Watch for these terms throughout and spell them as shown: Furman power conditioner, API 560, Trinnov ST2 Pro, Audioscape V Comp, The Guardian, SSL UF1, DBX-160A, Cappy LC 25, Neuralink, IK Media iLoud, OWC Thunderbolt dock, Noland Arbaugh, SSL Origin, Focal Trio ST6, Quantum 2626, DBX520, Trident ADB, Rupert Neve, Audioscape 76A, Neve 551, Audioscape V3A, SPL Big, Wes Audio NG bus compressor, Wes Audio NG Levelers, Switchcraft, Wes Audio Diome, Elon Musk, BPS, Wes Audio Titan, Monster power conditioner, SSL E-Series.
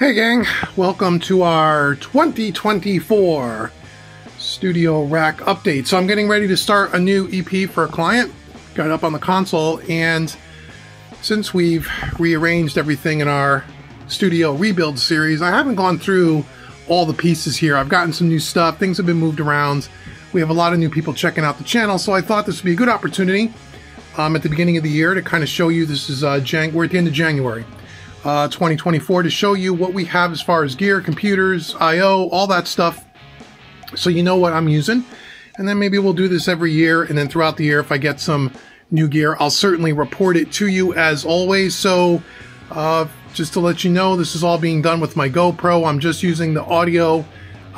Hey gang, welcome to our 2024 Studio Rack update. So I'm getting ready to start a new EP for a client, got it up on the console, and since we've rearranged everything in our Studio Rebuild series, I haven't gone through all the pieces here. I've gotten some new stuff, things have been moved around, we have a lot of new people checking out the channel, so I thought this would be a good opportunity at the beginning of the year to kind of show you. This is we're at the end of January 2024, to show you what we have as far as gear, computers, I/O, all that stuff, so you know what I'm using. And then maybe we'll do this every year, and then throughout the year if I get some new gear I'll certainly report it to you as always. So just to let you know, this is all being done with my GoPro. I'm just using the audio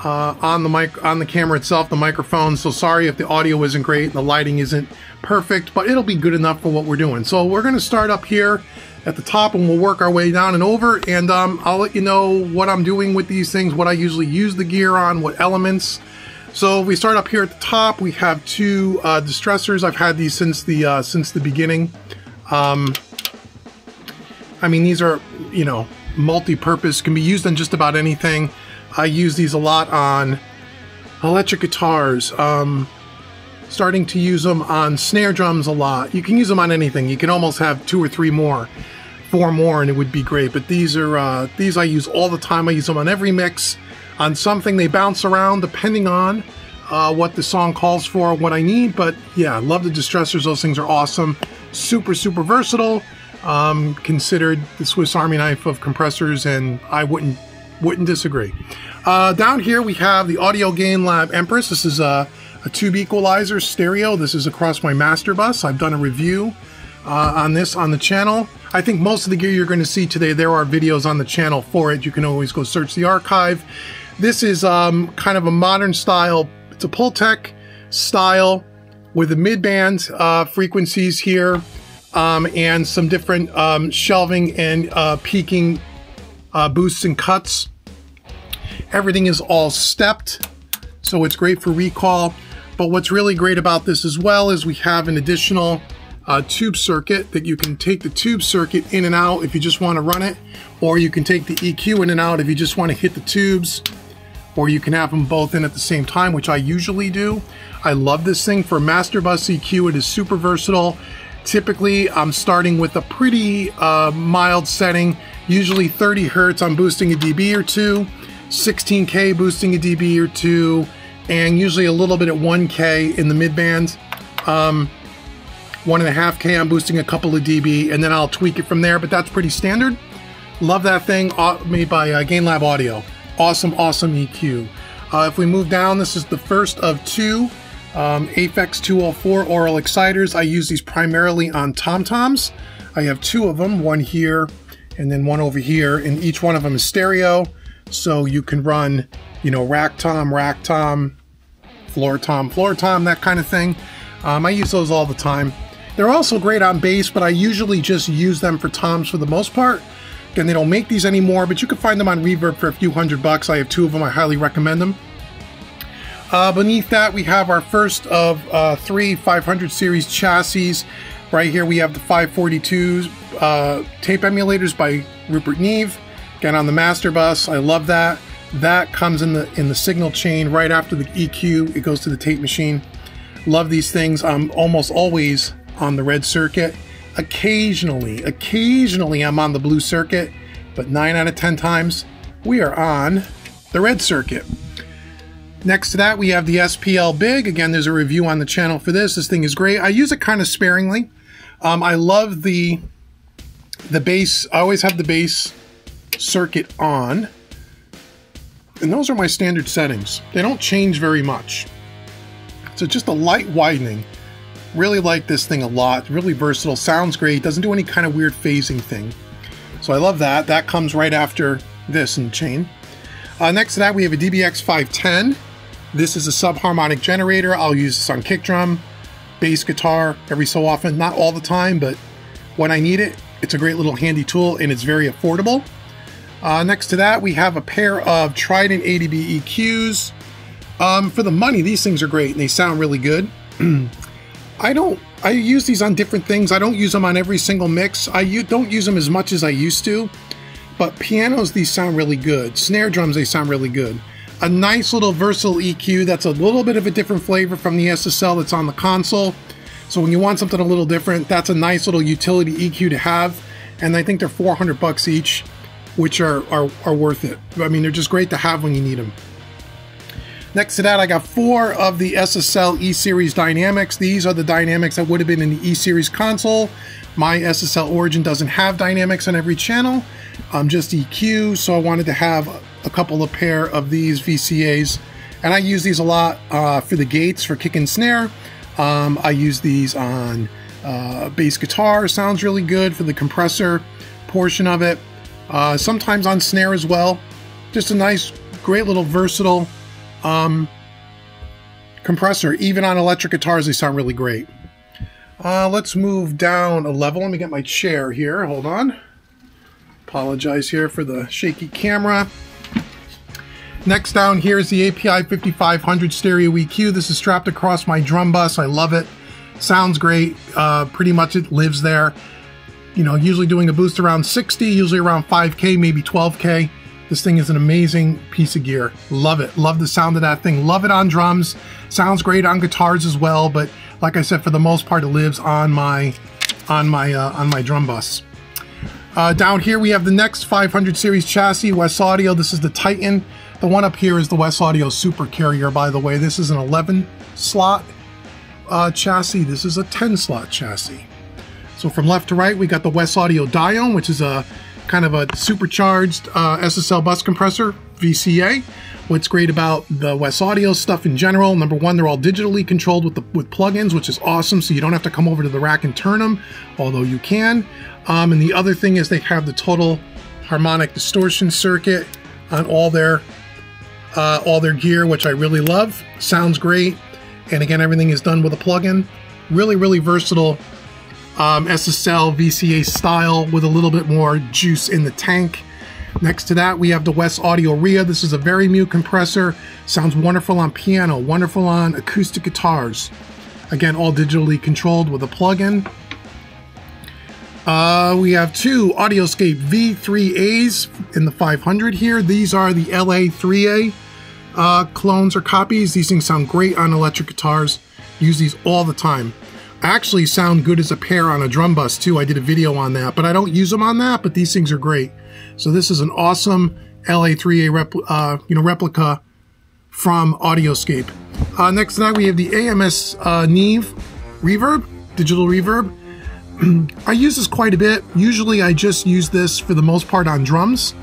on the camera itself, the microphone, so sorry if the audio isn't great and the lighting isn't perfect, but it'll be good enough for what we're doing. So we're going to start up here at the top and we'll work our way down and over, and I'll let you know what I'm doing with these things, what I usually use the gear on, what elements. So we start up here at the top. We have two distressors. I've had these since the beginning. I mean, these are, you know, multi-purpose, can be used on just about anything. I use these a lot on electric guitars, starting to use them on snare drums a lot. You can use them on anything. You can almost have two or three more, four more, and it would be great. But these are these I use all the time. I use them on every mix, on something. They bounce around depending on what the song calls for, what I need. But yeah, I love the distressors. Those things are awesome. Super, super versatile. Considered the Swiss Army knife of compressors, and I wouldn't disagree. Down here we have the Audio Gain Lab Empress. This is a tube equalizer stereo. This is across my master bus. I've done a review on this on the channel. I think most of the gear you're going to see today, there are videos on the channel for it. You can always go search the archive. This is kind of a modern style. It's a Pultec style with the mid-band frequencies here, and some different shelving and peaking boosts and cuts. Everything is all stepped, so it's great for recall. But what's really great about this as well is we have an additional tube circuit that you can take the tube circuit in and out if you just want to run it, or you can take the EQ in and out if you just want to hit the tubes, or you can have them both in at the same time, which I usually do. I love this thing for master bus EQ. It is super versatile. Typically I'm starting with a pretty mild setting, usually 30 Hertz I'm boosting a dB or two, 16K boosting a dB or two, and usually a little bit at 1K in the mid band. 1.5K I'm boosting a couple of dB, and then I'll tweak it from there, but that's pretty standard. Love that thing, made by GainLab Audio. Awesome, awesome EQ. If we move down, this is the first of two Aphex 204 Aural Exciters. I use these primarily on tom-toms. I have two of them, one here and then one over here, and each one of them is stereo. So you can run, you know, rack tom, floor tom, that kind of thing. I use those all the time. They're also great on bass, but I usually just use them for toms for the most part. Again, they don't make these anymore, but you can find them on Reverb for a few $100 bucks. I have two of them. I highly recommend them. Beneath that, we have our first of three 500 series chassis. Right here we have the 542s tape emulators by Rupert Neve. Again, on the master bus, I love that. That comes in the signal chain right after the EQ. It goes to the tape machine. Love these things. I'm almost always on the red circuit. Occasionally I'm on the blue circuit, but 9 out of 10 times we are on the red circuit. Next to that, we have the SPL Big. Again, there's a review on the channel for this. This thing is great. I use it kind of sparingly. I love the bass. I always have the bass circuit on, and those are my standard settings. They don't change very much, so just a light widening. Really like this thing a lot. Really versatile, sounds great, doesn't do any kind of weird phasing thing, so I love that. That comes right after this in the chain. Next to that, we have a DBX510. This is a subharmonic generator. I'll use this on kick drum, bass guitar every so often, not all the time, but when I need it, it's a great little handy tool, and it's very affordable. Next to that, we have a pair of Trident ADB EQs. For the money, these things are great and they sound really good. I use these on different things. I don't use them on every single mix. I don't use them as much as I used to. But pianos, these sound really good. Snare drums, they sound really good. A nice little versatile EQ that's a little bit of a different flavor from the SSL that's on the console. So when you want something a little different, that's a nice little utility EQ to have. And I think they're $400 each, which are worth it. I mean, they're just great to have when you need them. Next to that, I got four of the SSL E-Series dynamics. These are the dynamics that would have been in the E-Series console. My SSL Origin doesn't have dynamics on every channel, just EQ, so I wanted to have a couple of pair of these VCAs. And I use these a lot for the gates, for kick and snare. I use these on bass guitar, sounds really good for the compressor portion of it. Sometimes on snare as well. Just a nice, great little versatile compressor. Even on electric guitars, they sound really great. Let's move down a level. Let me get my chair here. Hold on. Apologize here for the shaky camera. Next down here is the API 5500 stereo EQ. This is strapped across my drum bus. I love it. Sounds great. Pretty much it lives there. You know, usually doing a boost around 60, usually around 5K, maybe 12K. This thing is an amazing piece of gear. Love it. Love the sound of that thing. Love it on drums. Sounds great on guitars as well, but like I said, for the most part, it lives on my drum bus. Down here we have the next 500 series chassis, Wes Audio. This is the Titan. The one up here is the Wes Audio Super Carrier, by the way. This is an 11-slot chassis. This is a 10-slot chassis. So from left to right, we got the Wes Audio Diome, which is a kind of a supercharged SSL bus compressor, VCA. What's great about the Wes Audio stuff in general, number one, they're all digitally controlled with plugins, which is awesome, so you don't have to come over to the rack and turn them, although you can. And the other thing is they have the total harmonic distortion circuit on all their gear, which I really love. Sounds great. And again, everything is done with a plugin. Really, really versatile SSL VCA style with a little bit more juice in the tank. Next to that, we have the Wes Audio Rhea. This is a very mute compressor. Sounds wonderful on piano, wonderful on acoustic guitars. Again, all digitally controlled with a plug-in. We have two Audioscape V3As in the 500 here. These are the LA-3A clones or copies. These things sound great on electric guitars. Use these all the time. Actually sound good as a pair on a drum bus too. I did a video on that, but I don't use them on that, but these things are great. So this is an awesome LA-3A replica from Audioscape. Next night we have the AMS Neve Reverb, digital reverb. I use this quite a bit. Usually I just use this for the most part on drums.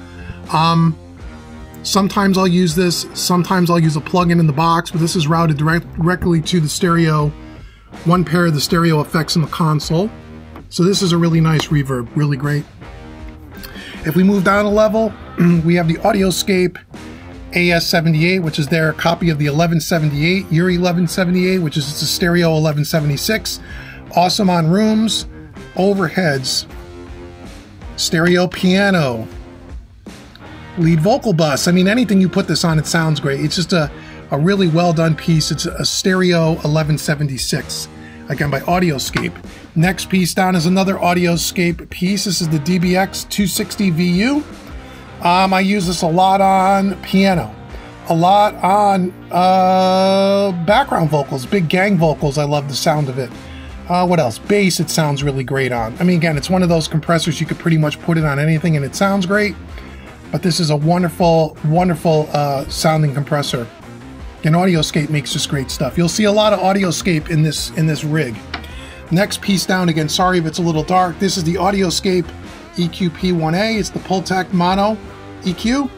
Sometimes I'll use this, sometimes I'll use a plug-in in the box, but this is routed directly to the stereo, one pair of the stereo effects in the console. So this is a really nice reverb, really great. If we move down a level, we have the Audioscape AS78, which is their copy of the 1178, Yuri 1178, which is it's a stereo 1176. Awesome on rooms, overheads, stereo piano, lead vocal bus. I mean, anything you put this on, it sounds great. It's just a really well done piece. It's a stereo 1176, again by Audioscape. Next piece down is another Audioscape piece. This is the DBX-260VU. I use this a lot on piano, a lot on background vocals, big gang vocals. I love the sound of it. What else? Bass, it sounds really great on. I mean, again, it's one of those compressors you could pretty much put it on anything and it sounds great, but this is a wonderful, wonderful sounding compressor. And Audioscape makes just great stuff. You'll see a lot of Audioscape in this rig. Next piece down, again, sorry if it's a little dark. This is the Audioscape EQ P1A. It's the Pultec Mono EQ.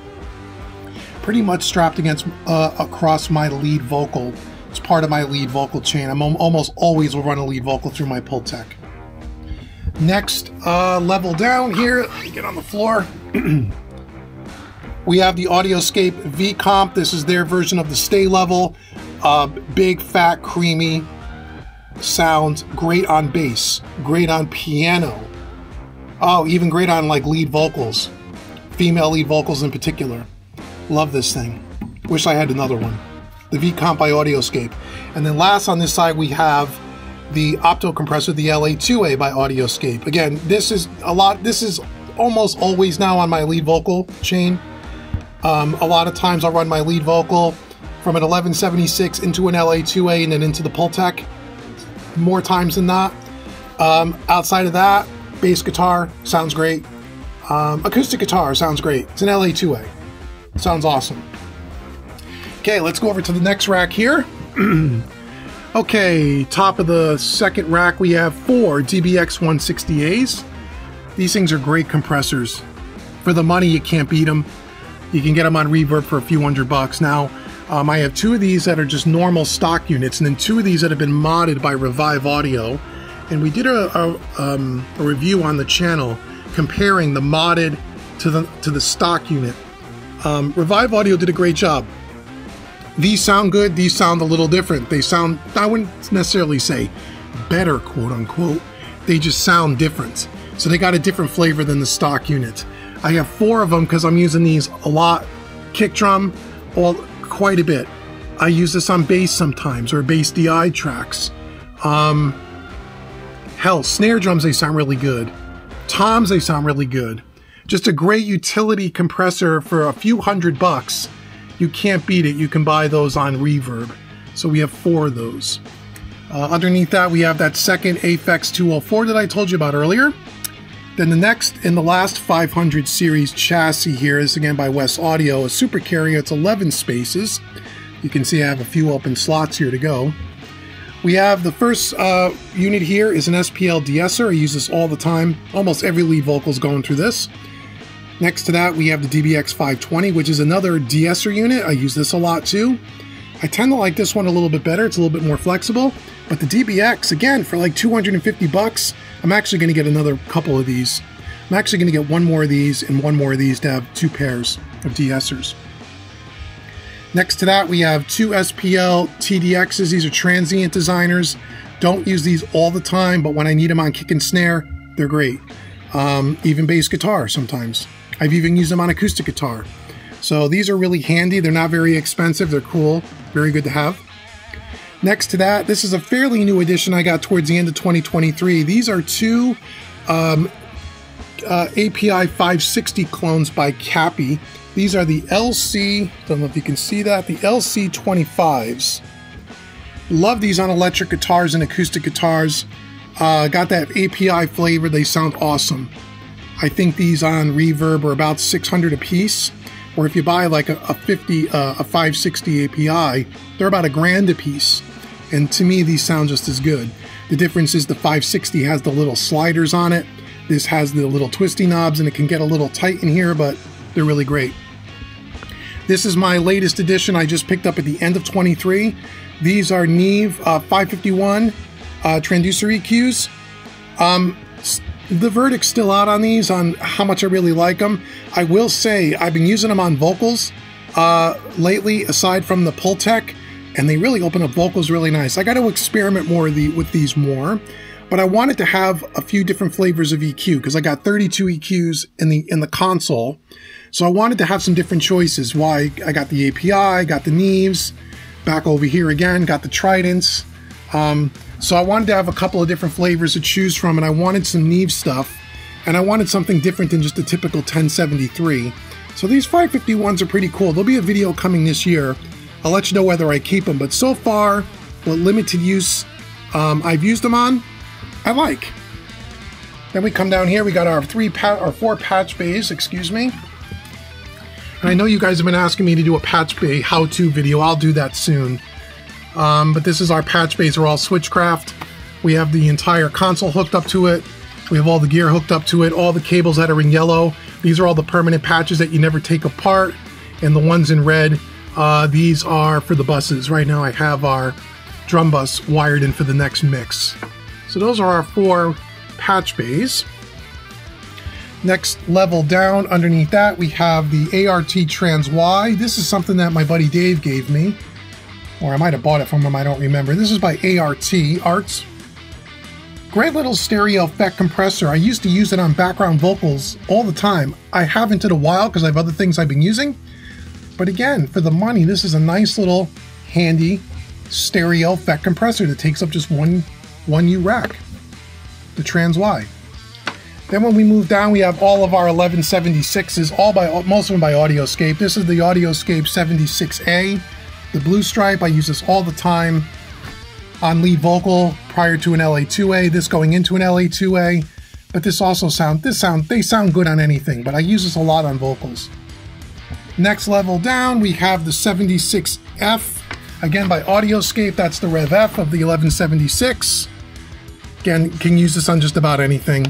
Pretty much strapped against across my lead vocal. It's part of my lead vocal chain. I'm almost always will run a lead vocal through my Pultec. Next level down here, let me get on the floor. We have the Audioscape V Comp. This is their version of the Stay level. Big, fat, creamy. Sounds great on bass, great on piano. Oh, even great on like lead vocals, female lead vocals in particular. Love this thing. Wish I had another one. The V Comp by Audioscape. And then last on this side, we have the Opto compressor, the LA-2A by Audioscape. Again, this is almost always now on my lead vocal chain. A lot of times I'll run my lead vocal from an 1176 into an LA-2A and then into the Pultec, more times than not. Outside of that, bass guitar sounds great. Acoustic guitar sounds great. It's an LA-2A. Sounds awesome. Okay, let's go over to the next rack here. Okay, top of the second rack, we have four DBX-160As. These things are great compressors. For the money, you can't beat them. You can get them on Reverb for a few $100 bucks. Now, I have two of these that are just normal stock units, and then two of these that have been modded by Revive Audio. And we did a review on the channel comparing the modded to the stock unit. Revive Audio did a great job. These sound good, these sound a little different. They sound, I wouldn't necessarily say better, quote unquote. They just sound different. So they got a different flavor than the stock unit. I have four of them because I'm using these a lot. Kick drum, quite a bit. I use this on bass sometimes, or bass DI tracks. Hell, snare drums, they sound really good. Toms, they sound really good. Just a great utility compressor for a few $100 bucks. You can't beat it. You can buy those on Reverb. So we have four of those. Underneath that, we have that second Aphex 204 that I told you about earlier. Then the next and the last 500 series chassis here is again by Wes Audio, a super carrier. It's 11 spaces. You can see I have a few open slots here to go. We have the first unit here is an SPL de-esser. I use this all the time. Almost every lead vocal's going through this. Next to that, we have the DBX520, which is another de-esser unit. I use this a lot too. I tend to like this one a little bit better. It's a little bit more flexible. But the DBX, again, for like $250 bucks, I'm actually going to get another couple of these. I'm actually going to get one more of these and one more of these to have two pairs of de-essers. Next to that, we have two SPL TDXs. These are transient designers. Don't use these all the time, but when I need them on kick and snare, they're great. Even bass guitar sometimes. I've even used them on acoustic guitar. So these are really handy. They're not very expensive. They're cool. Very good to have. Next to that, this is a fairly new addition I got towards the end of 2023. These are two API 560 clones by Cappy. These are the LC, don't know if you can see that, the LC 25s. Love these on electric guitars and acoustic guitars. Got that API flavor. They sound awesome. I think these on Reverb are about $600 a piece, or if you buy like a 560 API, they're about $1,000 a piece. And to me, these sound just as good. The difference is the 560 has the little sliders on it. This has the little twisty knobs, and it can get a little tight in here, but they're really great. This is my latest edition I just picked up at the end of 23. These are Neve 551 transducer EQs. The verdict's still out on these, on how much I really like them. I will say I've been using them on vocals lately, aside from the Pultec, and they really open up vocals really nice. I got to experiment more with these more, but I wanted to have a few different flavors of EQ because I got 32 EQs in the console, so I wanted to have some different choices. Why I got the API, got the Neves, back over here again, got the Tridents. So I wanted to have a couple of different flavors to choose from, and I wanted some Neve stuff, and I wanted something different than just a typical 1073. So these 551s are pretty cool. There'll be a video coming this year. I'll let you know whether I keep them, but so far, what limited use I've used them on, I like. Then we come down here, we got our four patch bays, excuse me. And I know you guys have been asking me to do a patch bay how-to video. I'll do that soon. But this is our patch bays. We're all Switchcraft. We have the entire console hooked up to it. We have all the gear hooked up to it. All the cables that are in yellow. These are all the permanent patches that you never take apart. And the ones in red, these are for the buses. Right now I have our drum bus wired in for the next mix. So those are our four patch bays. Next level down, underneath that, we have the ART Trans Y. This is something that my buddy Dave gave me. Or I might have bought it from him, I don't remember. This is by ART. Great little stereo effect compressor. I used to use it on background vocals all the time. I haven't in a while because I have other things I've been using. But again, for the money, this is a nice little handy stereo effect compressor that takes up just one U rack, the Trans Y. Then when we move down, we have all of our 1176s, most of them by Audioscape. This is the Audioscape 76A, the Blue Stripe. I use this all the time on lead vocal prior to an LA-2A, this going into an LA-2A. But this also they sound good on anything, but I use this a lot on vocals. Next level down, we have the 76F, again by Audioscape. That's the Rev F of the 1176. Again, can use this on just about anything.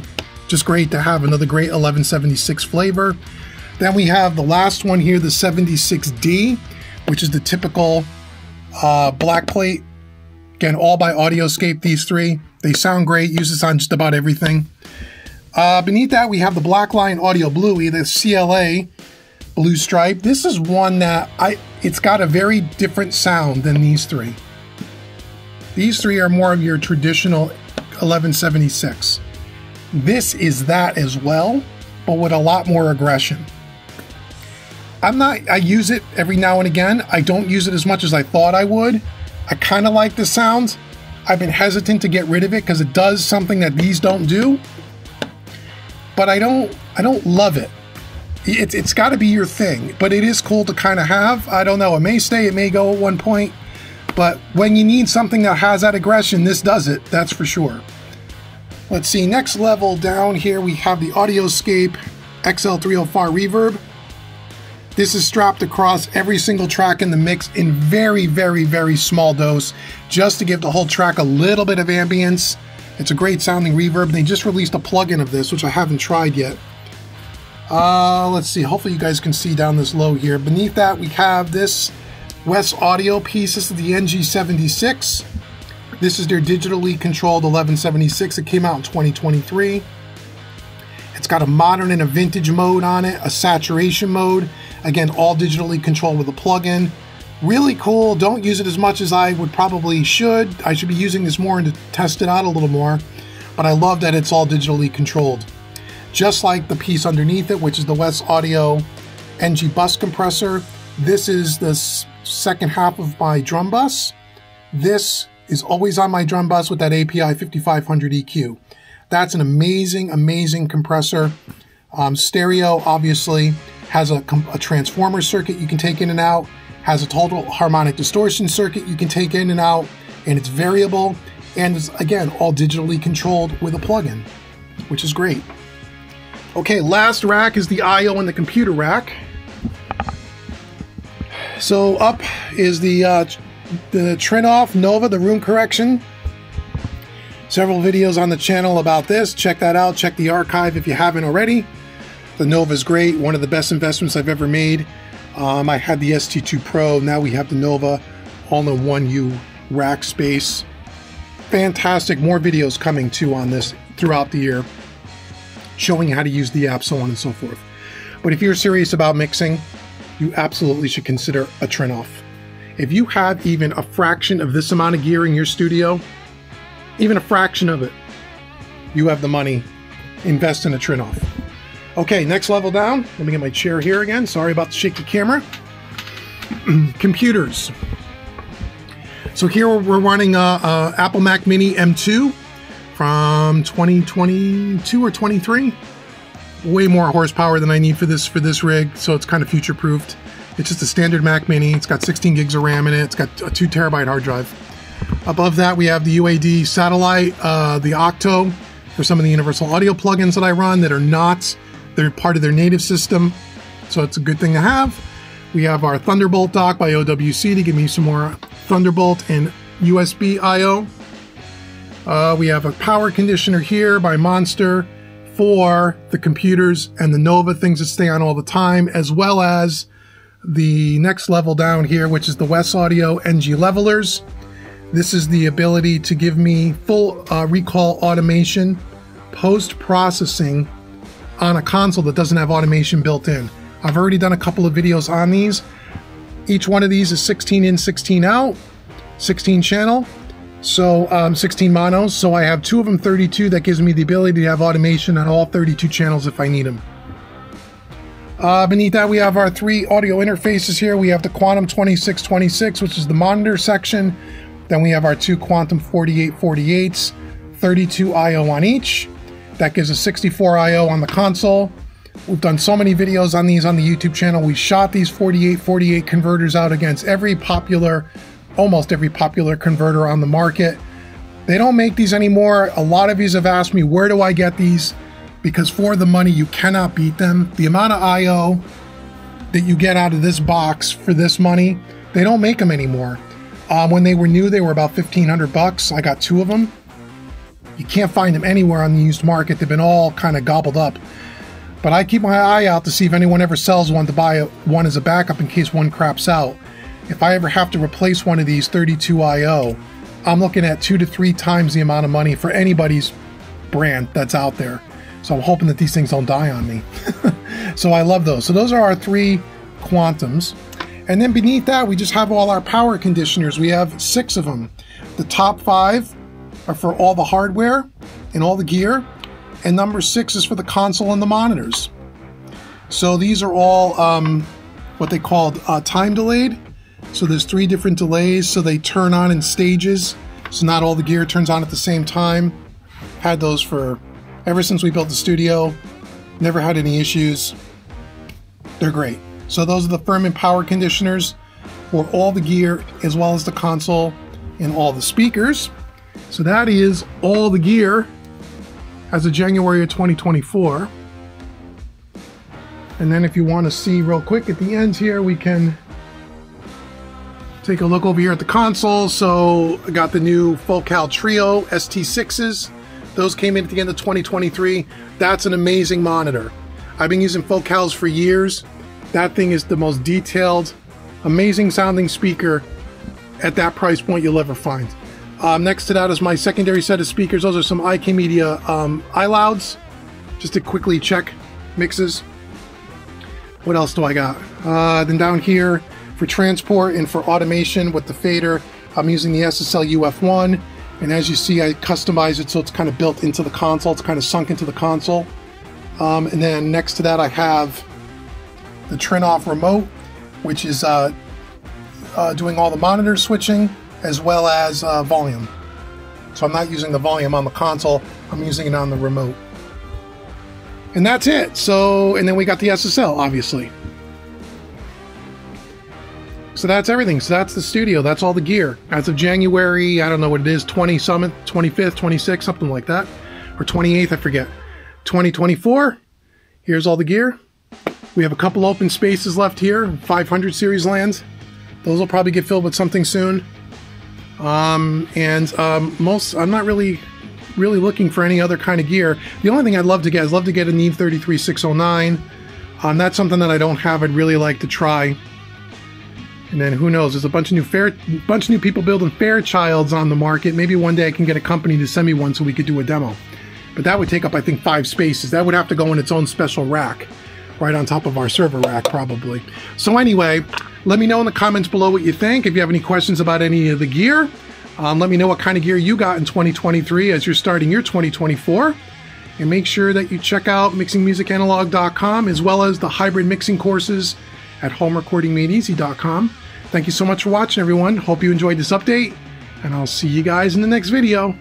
Just great to have another great 1176 flavor. Then we have the last one here, the 76D, which is the typical black plate. Again, all by Audioscape, these three. They sound great, use this on just about everything. Beneath that, we have the Black Lion Audio Bluey, the CLA Blue Stripe. This is one that it's got a very different sound than these three. These three are more of your traditional 1176. This is that as well, but with a lot more aggression. I use it every now and again. I don't use it as much as I thought I would. I kind of like the sound. I've been hesitant to get rid of it because it does something that these don't do. But I don't love it. It's got to be your thing, but it is cool to kind of have. I don't know, it may stay, it may go at one point, but when you need something that has that aggression, this does it, that's for sure. Let's see, next level down here, we have the Audioscape XL304 Reverb. This is strapped across every single track in the mix in very, very, very small dose, just to give the whole track a little bit of ambience. It's a great sounding reverb. They just released a plugin of this, which I haven't tried yet. Let's see, hopefully you guys can see down this low here. Beneath that, we have this Wes Audio piece. This is the NG76. This is their digitally controlled 1176. It came out in 2023. It's got a modern and a vintage mode on it, a saturation mode. Again, all digitally controlled with a plugin. Really cool. Don't use it as much as I would probably should. I should be using this more and to test it out a little more. But I love that it's all digitally controlled. Just like the piece underneath it, which is the Wes Audio NG Bus Compressor. This is the second half of my drum bus. This is always on my drum bus with that API 5500 EQ. That's an amazing, amazing compressor. Stereo, obviously, has a transformer circuit you can take in and out, has a total harmonic distortion circuit you can take in and out, and it's variable, and it's, again, all digitally controlled with a plugin, which is great. Okay, last rack is the I/O and the computer rack. So up is the Trinoff Nova, the room correction. Several videos on the channel about this. Check that out. Check the archive if you haven't already. The Nova's great. One of the best investments I've ever made. I had the ST2 Pro. Now we have the Nova all-in-one U rack space. Fantastic. More videos coming too on this throughout the year, showing how to use the app, so on and so forth. But if you're serious about mixing, you absolutely should consider a Trinoff. If you have even a fraction of this amount of gear in your studio, even a fraction of it, you have the money, invest in a Trinoff. Okay, next level down. Let me get my chair here again. Sorry about the shaky camera. Computers. So here we're running a Apple Mac Mini M2 from 2022 or 23. Way more horsepower than I need for this rig, so it's kind of future-proofed. It's just a standard Mac Mini. It's got 16 gigs of RAM in it. It's got a 2 terabyte hard drive. Above that, we have the UAD satellite, the Octo, for some of the universal audio plugins that I run that are not, they're part of their native system. So it's a good thing to have. We have our Thunderbolt dock by OWC to give me some more Thunderbolt and USB IO. We have a power conditioner here by Monster for the computers and the Nova, things that stay on all the time, as well as the next level down here, which is the Wes Audio NG Levelers. This is the ability to give me full recall automation, post-processing on a console that doesn't have automation built in. I've already done a couple of videos on these. Each one of these is 16 in, 16 out, 16 channel, so 16 monos. So I have two of them 32. That gives me the ability to have automation on all 32 channels if I need them. Beneath that, we have our three audio interfaces here. We have the Quantum 2626, which is the monitor section. Then we have our two Quantum 4848s, 32 IO on each. That gives us 64 IO on the console. We've done so many videos on these on the YouTube channel. We shot these 48/48 converters out against every popular, almost every popular converter on the market. They don't make these anymore. A lot of these have asked me, where do I get these? Because for the money, you cannot beat them. The amount of IO that you get out of this box for this money, they don't make them anymore. When they were new, they were about 1500 bucks. I got two of them. You can't find them anywhere on the used market. They've been all kind of gobbled up. But I keep my eye out to see if anyone ever sells one to buy one as a backup in case one craps out. If I ever have to replace one of these 32 IO, I'm looking at 2 to 3 times the amount of money for anybody's brand that's out there. So I'm hoping that these things don't die on me. So I love those. So those are our 3 quantums. And then beneath that, we just have all our power conditioners. We have 6 of them. The top 5 are for all the hardware and all the gear. And number 6 is for the console and the monitors. So these are all what they called time delayed. So there's 3 different delays. So they turn on in stages. So not all the gear turns on at the same time. Had those for ever since we built the studio. Never had any issues. They're great. So those are the Furman power conditioners for all the gear as well as the console and all the speakers. So that is all the gear as of January of 2024. And then if you want to see real quick at the end here, we can take a look over here at the console. So I got the new Focal Trio ST6s. Those came in at the end of 2023. That's an amazing monitor. I've been using Focals for years. That thing is the most detailed, amazing sounding speaker at that price point you'll ever find. Next to that is my secondary set of speakers. Those are some IK Media iLouds, just to quickly check mixes. What else do I got? Then down here for transport and for automation with the fader, I'm using the SSL UF1. And as you see, I customize it so it's kind of built into the console. It's kind of sunk into the console. And then next to that, I have the Trinoff remote, which is doing all the monitor switching as well as volume. So I'm not using the volume on the console. I'm using it on the remote. And that's it. So, and then we got the SSL, obviously. So that's everything. So that's the studio. That's all the gear. As of January, I don't know what it is, 20-something, 25th, 26th, something like that. Or 28th, I forget. 2024. Here's all the gear. We have a couple open spaces left here. 500 series lands. Those will probably get filled with something soon. I'm not really looking for any other kind of gear. The only thing I'd love to get is a Neve 33609. That's something that I don't have. I'd really like to try. And then who knows, there's a bunch of new people building Fairchilds on the market. Maybe one day I can get a company to send me one so we could do a demo. But that would take up, I think, 5 spaces. That would have to go in its own special rack, right on top of our server rack, probably. So anyway, let me know in the comments below what you think. If you have any questions about any of the gear, let me know what kind of gear you got in 2023 as you're starting your 2024. And make sure that you check out mixingmusicanalog.com as well as the hybrid mixing courses at homerecordingmadeeasy.com. Thank you so much for watching, everyone. Hope you enjoyed this update, and I'll see you guys in the next video.